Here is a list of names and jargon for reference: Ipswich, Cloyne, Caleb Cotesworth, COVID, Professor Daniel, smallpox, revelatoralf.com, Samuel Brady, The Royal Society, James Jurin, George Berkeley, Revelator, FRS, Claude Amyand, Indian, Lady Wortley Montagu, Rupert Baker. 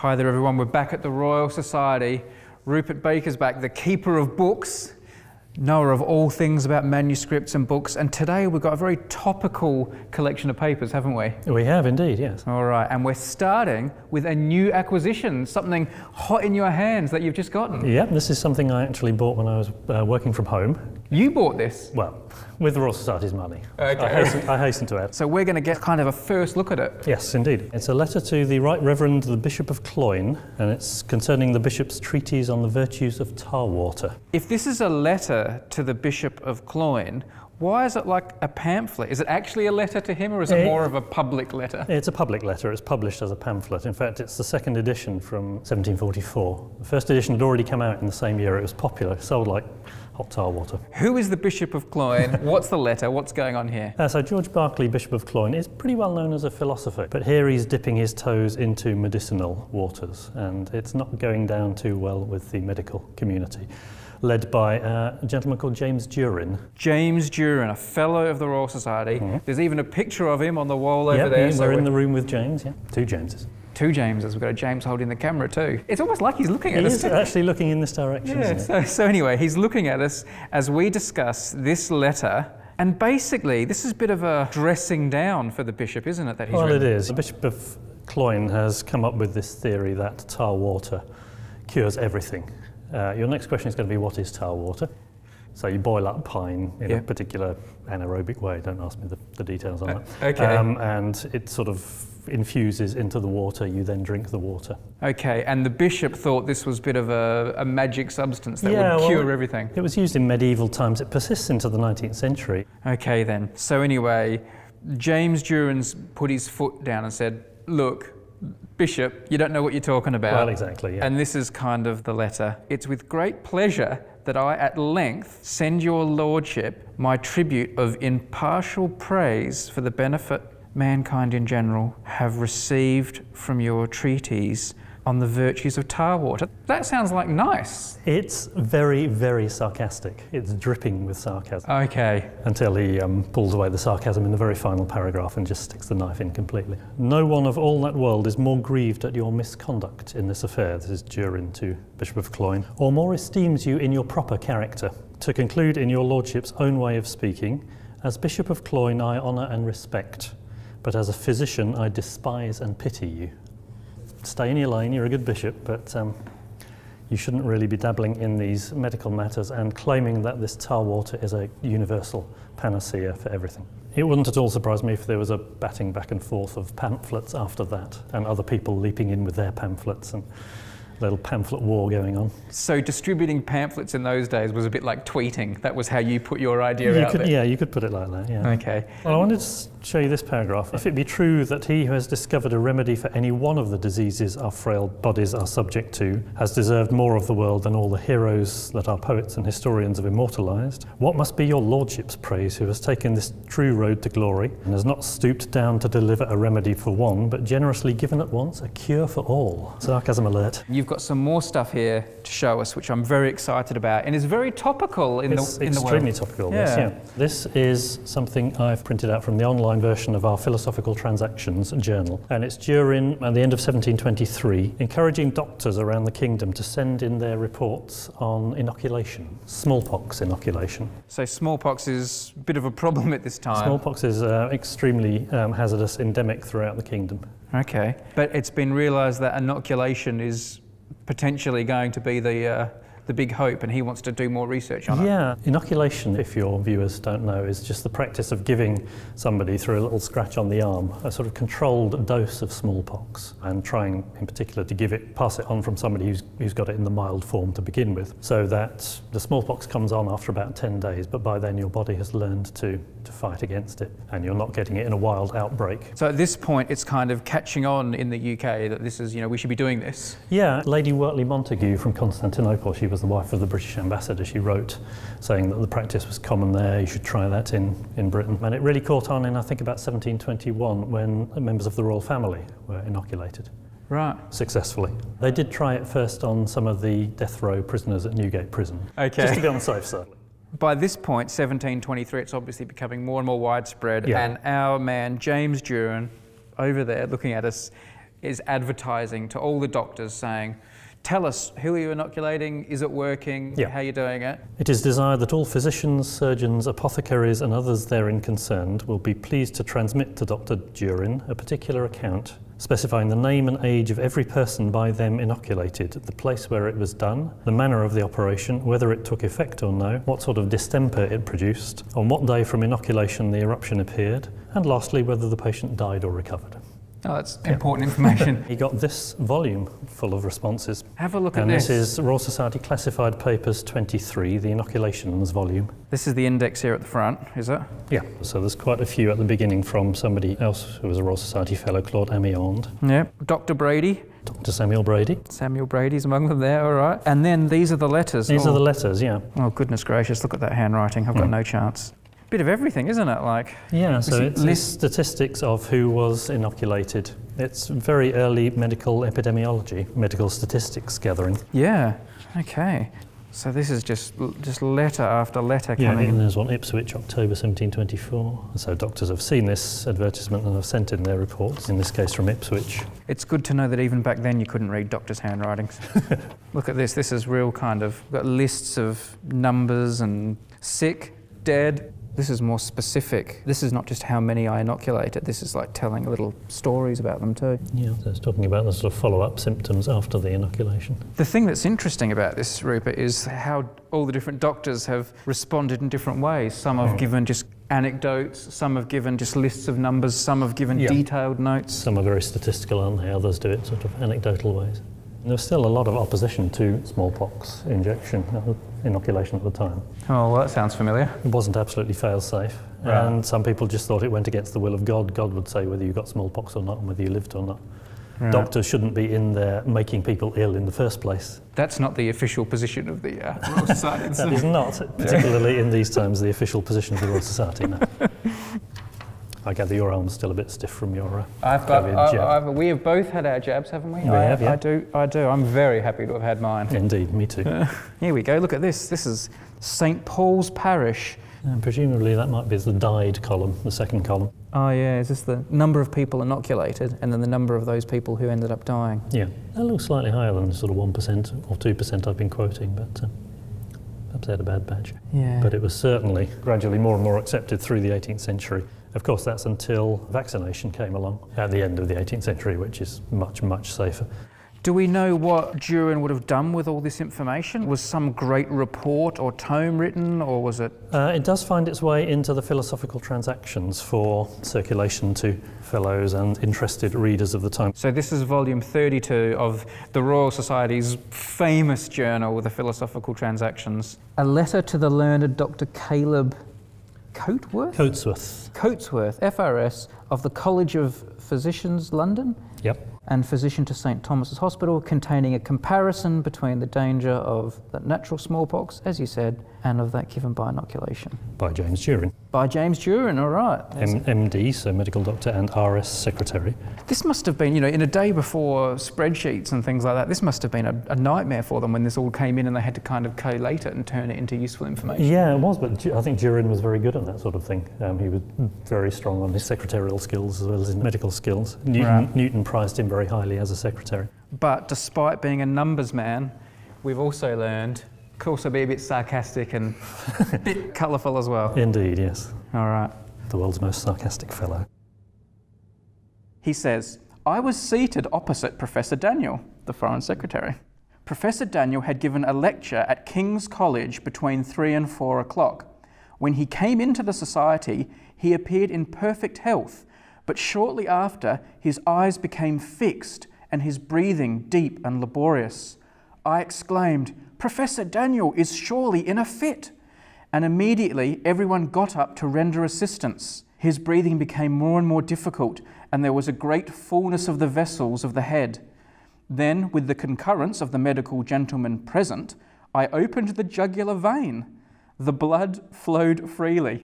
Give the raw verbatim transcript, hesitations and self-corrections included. Hi there everyone, we're back at the Royal Society. Rupert Baker's back, the keeper of books, knower of all things about manuscripts and books, and today we've got a very topical collection of papers, haven't we? We have indeed, yes. All right, and we're starting with a new acquisition, something hot in your hands that you've just gotten. Yep, this is something I actually bought when I was uh, working from home. You bought this? Well, with the Royal Society's money. Okay. I hasten, I hasten to add. So we're going to get kind of a first look at it. Yes, indeed. It's a letter to the Right Reverend the Bishop of Cloyne, and it's concerning the Bishop's treatise on the virtues of tar water. If this is a letter to the Bishop of Cloyne, why is it like a pamphlet? Is it actually a letter to him, or is it, it more of a public letter? It's a public letter. It's published as a pamphlet. In fact, it's the second edition from seventeen forty-four. The first edition had already come out in the same year. It was popular, sold like hot tar water. Who is the Bishop of Cloyne? What's the letter? What's going on here? Uh, so George Berkeley, Bishop of Cloyne, is pretty well known as a philosopher, but here he's dipping his toes into medicinal waters, and it's not going down too well with the medical community, led by uh, a gentleman called James Jurin. James Jurin, a fellow of the Royal Society. Mm-hmm. There's even a picture of him on the wall over yep, there. So we're in we're... the room with James, yeah. Two Jameses. Two Jameses. We've got a James holding the camera too. It's almost like he's looking at he us. He's actually looking in this direction, yeah, isn't it? So, so anyway, he's looking at us as we discuss this letter. And basically, this is a bit of a dressing down for the bishop, isn't it? That he's well, written? It is. The Bishop of Cloyne has come up with this theory that tar water cures everything. Uh, your next question is going to be, what is tar water? So you boil up pine in yeah. a particular anaerobic way. Don't ask me the, the details on uh, that. Okay. Um, and it sort of infuses into the water. You then drink the water. Okay. And the bishop thought this was a bit of a, a magic substance that yeah, would cure well, everything. It was used in medieval times. It persists into the nineteenth century. Okay then. So anyway, James Jurin's put his foot down and said, look, Bishop, you don't know what you're talking about. Well, exactly, yeah. And this is kind of the letter. It's with great pleasure that I at length send your lordship my tribute of impartial praise for the benefit mankind in general have received from your treatise on the virtues of tar water. That sounds like nice. It's very, very sarcastic. It's dripping with sarcasm. Okay. Until he um, pulls away the sarcasm in the very final paragraph and just sticks the knife in completely. No one of all that world is more grieved at your misconduct in this affair, this is Jurin to Bishop of Cloyne, or more esteems you in your proper character. To conclude in your lordship's own way of speaking, as Bishop of Cloyne I honour and respect, but as a physician I despise and pity you. Stay in your lane, you're a good bishop, but um, you shouldn't really be dabbling in these medical matters and claiming that this tar water is a universal panacea for everything. It wouldn't at all surprise me if there was a batting back and forth of pamphlets after that, and other people leaping in with their pamphlets and little pamphlet war going on. So distributing pamphlets in those days was a bit like tweeting. That was how you put your idea you out could, there. Yeah, you could put it like that, yeah. Okay. Well, I wanted to show you this paragraph. If it be true that he who has discovered a remedy for any one of the diseases our frail bodies are subject to has deserved more of the world than all the heroes that our poets and historians have immortalised, what must be your lordship's praise who has taken this true road to glory and has not stooped down to deliver a remedy for one, but generously given at once a cure for all? Sarcasm alert. You've got some more stuff here to show us, which I'm very excited about, and it's very topical in it's the in the world. It's extremely topical, yeah. This, yeah. This is something I've printed out from the online version of our Philosophical Transactions journal, and it's Jurin at the end of seventeen twenty-three, encouraging doctors around the kingdom to send in their reports on inoculation, smallpox inoculation. So smallpox is a bit of a problem at this time. Smallpox is uh, extremely um, hazardous, endemic throughout the kingdom. Okay, but it's been realised that inoculation is potentially going to be the, uh, the big hope, and he wants to do more research on yeah. it. Yeah, inoculation, if your viewers don't know, is just the practice of giving somebody through a little scratch on the arm a sort of controlled dose of smallpox, and trying in particular to give it, pass it on from somebody who's, who's got it in the mild form to begin with, so that the smallpox comes on after about ten days, but by then your body has learned to, to fight against it, and you're not getting it in a wild outbreak. So at this point it's kind of catching on in the U K that this is, you know, we should be doing this. Yeah, Lady Wortley Montagu from Constantinople, she was the wife of the British ambassador, she wrote saying that the practice was common there, you should try that in, in Britain. And it really caught on in, I think, about seventeen twenty-one when members of the royal family were inoculated. Right. Successfully. They did try it first on some of the death row prisoners at Newgate Prison. Okay. Just to be on the safe side. By this point, seventeen twenty-three, it's obviously becoming more and more widespread, yeah. and our man, James Jurin, over there looking at us, is advertising to all the doctors saying, tell us, who are you inoculating, is it working, yeah. how are you doing it? It is desired that all physicians, surgeons, apothecaries and others therein concerned will be pleased to transmit to Doctor Jurin a particular account specifying the name and age of every person by them inoculated, the place where it was done, the manner of the operation, whether it took effect or no, what sort of distemper it produced, on what day from inoculation the eruption appeared, and lastly whether the patient died or recovered. Oh, that's yeah. important information. He got this volume full of responses. Have a look and at this. And this is Royal Society Classified Papers twenty-three, the inoculations volume. This is the index here at the front, is it? Yeah. So there's quite a few at the beginning from somebody else who was a Royal Society fellow, Claude Amyand. Yeah. Doctor Brady. Doctor Samuel Brady. Samuel Brady's among them there, all right. And then these are the letters. These oh. are the letters, yeah. Oh, goodness gracious, look at that handwriting. I've got mm. no chance. Bit of everything, isn't it? Like yeah, so it's list statistics of who was inoculated. It's very early medical epidemiology, medical statistics gathering. Yeah, okay. So this is just just letter after letter yeah, coming. Yeah, and there's one Ipswich, October seventeen twenty-four. So doctors have seen this advertisement and have sent in their reports. In this case, from Ipswich. It's good to know that even back then you couldn't read doctors' handwritings. Look at this. This is real kind of got lists of numbers and sick, dead. This is more specific. This is not just how many I inoculated, this is like telling little stories about them too. Yeah, so it's talking about the sort of follow-up symptoms after the inoculation. The thing that's interesting about this, Rupert, is how all the different doctors have responded in different ways. Some have given just anecdotes, some have given just lists of numbers, some have given yeah. detailed notes. Some are very statistical, aren't they? Others do it sort of anecdotal ways. There's still a lot of opposition to smallpox injection, inoculation at the time. Oh, well, that sounds familiar. It wasn't absolutely fail-safe. Right. And some people just thought it went against the will of God. God would say whether you got smallpox or not and whether you lived or not. Right. Doctors shouldn't be in there making people ill in the first place. That's not the official position of the uh, Royal Society. That is not, particularly in these times, the official position of the Royal Society, no. I gather your arm's still a bit stiff from your uh, I've got, COVID jab. I've, I've, we have both had our jabs, haven't we? We I, have, yeah. I do, I do. I'm very happy to have had mine. Indeed, me too. Uh, here we go, look at this. This is Saint Paul's Parish. And presumably that might be the died column, the second column. Oh yeah, is this the number of people inoculated and then the number of those people who ended up dying? Yeah, that looks slightly higher than the sort of one percent or two percent I've been quoting, but... Uh, Perhaps they had a bad badge. Yeah. But it was certainly gradually more and more accepted through the eighteenth century. Of course, that's until vaccination came along at the end of the eighteenth century, which is much, much safer. Do we know what Jurin would have done with all this information? Was some great report or tome written, or was it...? Uh, it does find its way into the Philosophical Transactions for circulation to fellows and interested readers of the time. So this is volume thirty-two of the Royal Society's famous journal, the Philosophical Transactions. A letter to the learned Doctor Caleb Cotesworth? Cotesworth. Cotesworth, F R S, of the College of Physicians, London? Yep. And physician to Saint Thomas's Hospital, containing a comparison between the danger of that natural smallpox, as you said, and of that given by inoculation. By James Jurin. By James Jurin, all right. M D, so medical doctor, and R S secretary. This must have been, you know, in a day before spreadsheets and things like that, this must have been a, a nightmare for them when this all came in and they had to kind of collate it and turn it into useful information. Yeah, it was, but I think Jurin was very good at that sort of thing. Um, he was very strong on his secretarial skills as well as his medical skills. Newton, right. Newton prized him very highly as a secretary. But despite being a numbers man, we've also learned could also be a bit sarcastic and a bit colourful as well. Indeed, yes. All right. The world's most sarcastic fellow. He says, I was seated opposite Professor Daniel, the Foreign Secretary. Professor Daniel had given a lecture at King's College between three and four o'clock. When he came into the society, he appeared in perfect health, but shortly after, his eyes became fixed and his breathing deep and laborious. I exclaimed, Professor Daniel is surely in a fit. And immediately everyone got up to render assistance. His breathing became more and more difficult, and there was a great fullness of the vessels of the head. Then, with the concurrence of the medical gentlemen present, I opened the jugular vein. The blood flowed freely.